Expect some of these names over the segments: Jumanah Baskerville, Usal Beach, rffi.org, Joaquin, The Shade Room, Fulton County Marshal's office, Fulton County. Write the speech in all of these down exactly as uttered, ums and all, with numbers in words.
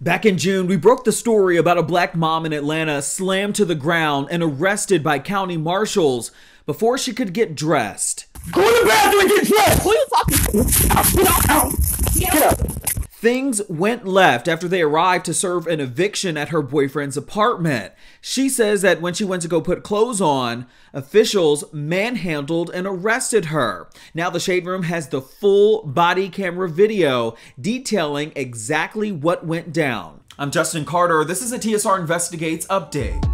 Back in June, we broke the story about a black mom in Atlanta slammed to the ground and arrested by county marshals before she could get dressed. Go to the bathroom and get dressed! Who are you talking to? Out, get out, get up. Things went left after they arrived to serve an eviction at her boyfriend's apartment. She says that when she went to go put clothes on, officials manhandled and arrested her. Now the Shade Room has the full body camera video detailing exactly what went down. I'm Justin Carter. This is a T S R Investigates update.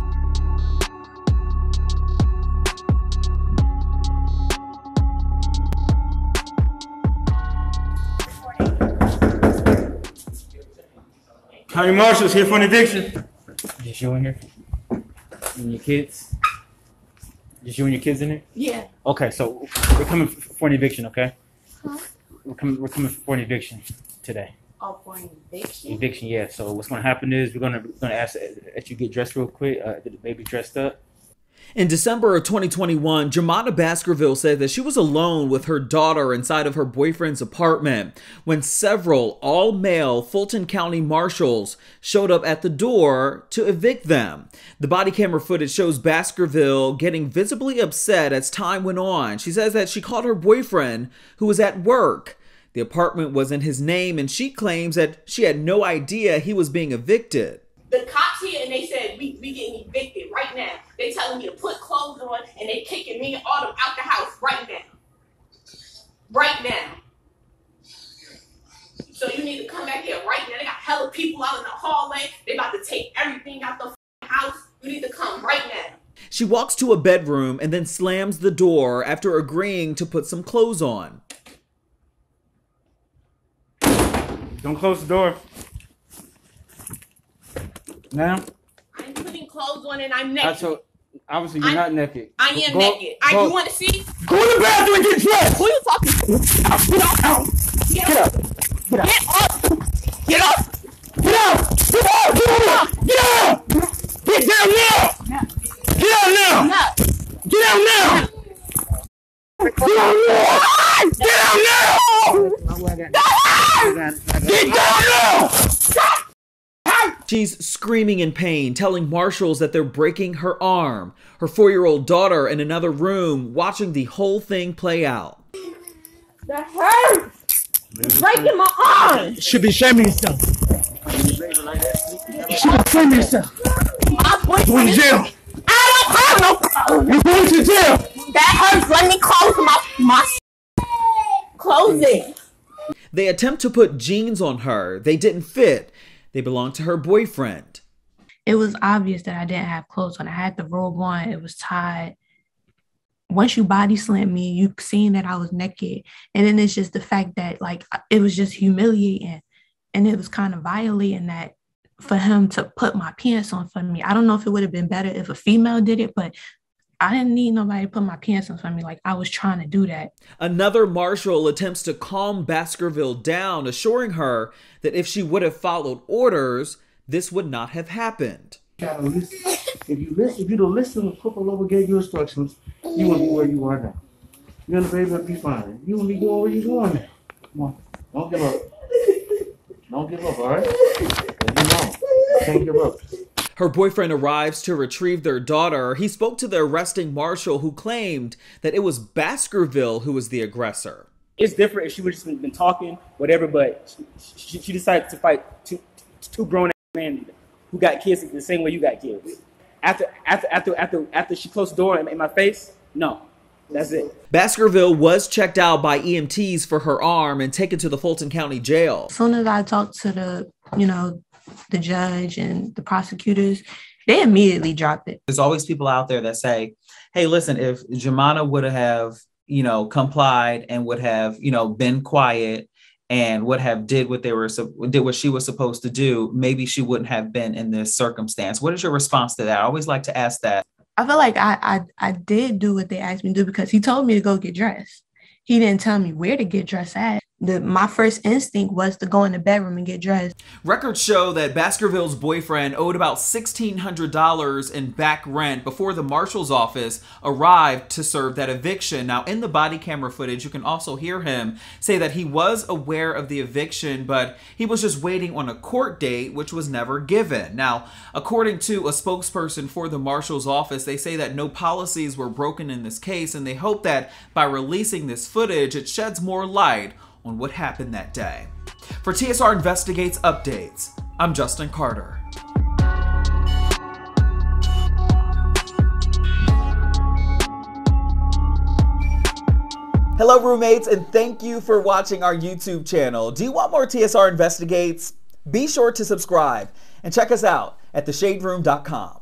County Marshals here for an eviction. Just you in here? And your kids? Just you and your kids in here? Yeah. Okay, so we're coming for an eviction, okay? Huh? We're coming, we're coming for an eviction today. Oh, for an eviction? Eviction, yeah. So what's going to happen is we're going to we're gonna ask that you get dressed real quick, uh, get the baby dressed up. In December of twenty twenty-one, Jumanah Baskerville said that she was alone with her daughter inside of her boyfriend's apartment when several all-male Fulton County marshals showed up at the door to evict them. The body camera footage shows Baskerville getting visibly upset as time went on. She says that she called her boyfriend, who was at work. The apartment was in his name, and she claims that she had no idea he was being evicted. The cops here, and they said, we, we getting evicted right now. They telling me to put clothes on, and they kicking me and all them out the house right now. Right now. So you need to come back here right now. They got hella people out in the hallway. They about to take everything out the house. You need to come right now. She walks to a bedroom and then slams the door after agreeing to put some clothes on. Don't close the door. Now? I'm putting clothes on and I'm naked. I told, obviously, you're I'm, not naked. I am go, naked. Go, I, you want to see? Go to the bathroom and get dressed! Who are you talking to? Out, get out, out. Get, get up. Get up. Get up. Get up. Get up. Get up. Get up. Get up. Get down now. Yeah. Get out now. Yeah. Get out now. Yeah. Get out now. Yeah. Get out now. Yeah. Get down now. Stop. She's screaming in pain, telling marshals that they're breaking her arm. Her four-year-old daughter in another room watching the whole thing play out. That hurts! It's breaking my arm! You should be shaming yourself. You should be shaming yourself. You're going to jail. I don't have no. You're going to jail. That hurts. Let me close my, my close it. They attempt to put jeans on her. They didn't fit. They belonged to her boyfriend. It was obvious that I didn't have clothes on. I had the robe on. It was tied. Once you body slammed me, you seen that I was naked. And then it's just the fact that, like, it was just humiliating. And it was kind of violating that for him to put my pants on for me. I don't know if it would have been better if a female did it, but I didn't need nobody to put my pants on for me. Like, I was trying to do that. Another marshal attempts to calm Baskerville down, assuring her that if she would have followed orders, this would not have happened. You gotta listen. If you listen, if you'd have listened when Corporal Lobo gave you instructions, you wouldn't be where you are now. You're gonna be able to be fine. You wouldn't be going where you're going now. Come on, don't give up. Don't give up, all right? Don't give up. Her boyfriend arrives to retrieve their daughter. He spoke to the arresting marshal who claimed that it was Baskerville who was the aggressor. It's different if she would have just been talking, whatever, but she, she decided to fight two, two grown-ass men who got kids the same way you got kids. After, after, after, after, after she closed the door in my face, no. That's it. Baskerville was checked out by E M Ts for her arm and taken to the Fulton County jail. As soon as I talked to the, you know, the judge and the prosecutors, they immediately dropped it. There's always people out there that say, hey, listen, if Jumanah would have, you know, complied and would have, you know, been quiet and would have did what they were, did what she was supposed to do, maybe she wouldn't have been in this circumstance. What is your response to that? I always like to ask that. I feel like I, I, I did do what they asked me to do because he told me to go get dressed. He didn't tell me where to get dressed at. The, my first instinct was to go in the bedroom and get dressed. Records show that Baskerville's boyfriend owed about sixteen hundred dollars in back rent before the marshal's office arrived to serve that eviction. Now, in the body camera footage, you can also hear him say that he was aware of the eviction, but he was just waiting on a court date, which was never given. Now, according to a spokesperson for the marshal's office, they say that no policies were broken in this case, and they hope that by releasing this footage, it sheds more light on what happened that day. For T S R Investigates Updates, I'm Justin Carter. Hello roommates, and thank you for watching our YouTube channel. Do you want more T S R Investigates? Be sure to subscribe and check us out at the shade room dot com.